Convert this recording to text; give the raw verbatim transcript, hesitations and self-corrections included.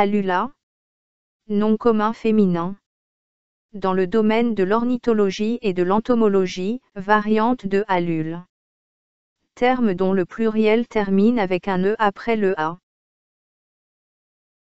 Alula. Nom commun féminin. Dans le domaine de l'ornithologie et de l'entomologie, variante de Alule. Terme dont le pluriel termine avec un E après le A.